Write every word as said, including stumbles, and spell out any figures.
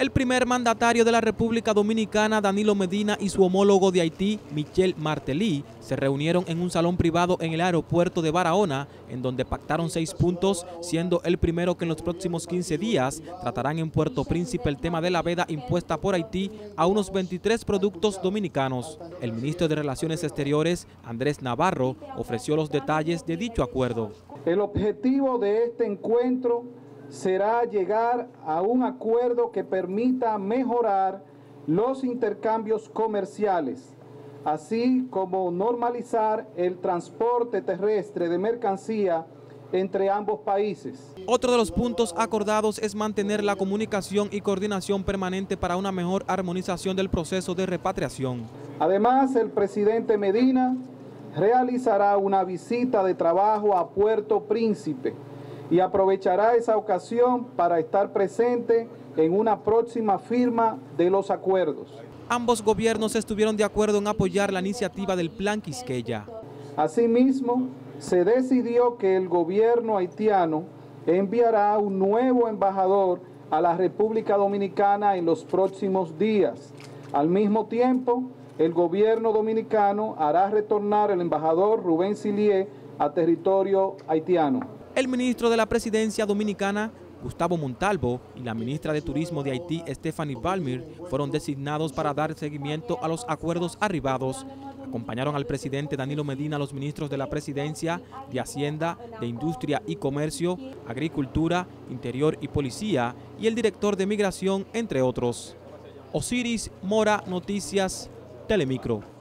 el primer mandatario de la República Dominicana, Danilo Medina, y su homólogo de Haití, Michel Martelly, se reunieron en un salón privado en el aeropuerto de Barahona, en donde pactaron seis puntos, siendo el primero que en los próximos quince días tratarán en Puerto Príncipe el tema de la veda impuesta por Haití a unos veintitrés productos dominicanos. El ministro de Relaciones Exteriores, Andrés Navarro, ofreció los detalles de dicho acuerdo. El objetivo de este encuentro será llegar a un acuerdo que permita mejorar los intercambios comerciales, así como normalizar el transporte terrestre de mercancía entre ambos países. Otro de los puntos acordados es mantener la comunicación y coordinación permanente para una mejor armonización del proceso de repatriación. Además, el presidente Medina realizará una visita de trabajo a Puerto Príncipe y aprovechará esa ocasión para estar presente en una próxima firma de los acuerdos. Ambos gobiernos estuvieron de acuerdo en apoyar la iniciativa del Plan Quisqueya. Asimismo, se decidió que el gobierno haitiano enviará un nuevo embajador a la República Dominicana en los próximos días. Al mismo tiempo, el gobierno dominicano hará retornar al embajador Rubén Silie a territorio haitiano. El ministro de la Presidencia Dominicana, Gustavo Montalvo, y la ministra de Turismo de Haití, Stephanie Balmir, fueron designados para dar seguimiento a los acuerdos arribados. Acompañaron al presidente Danilo Medina a los ministros de la Presidencia, de Hacienda, de Industria y Comercio, Agricultura, Interior y Policía, y el director de Migración, entre otros. Osiris Mora, Noticias Telemicro.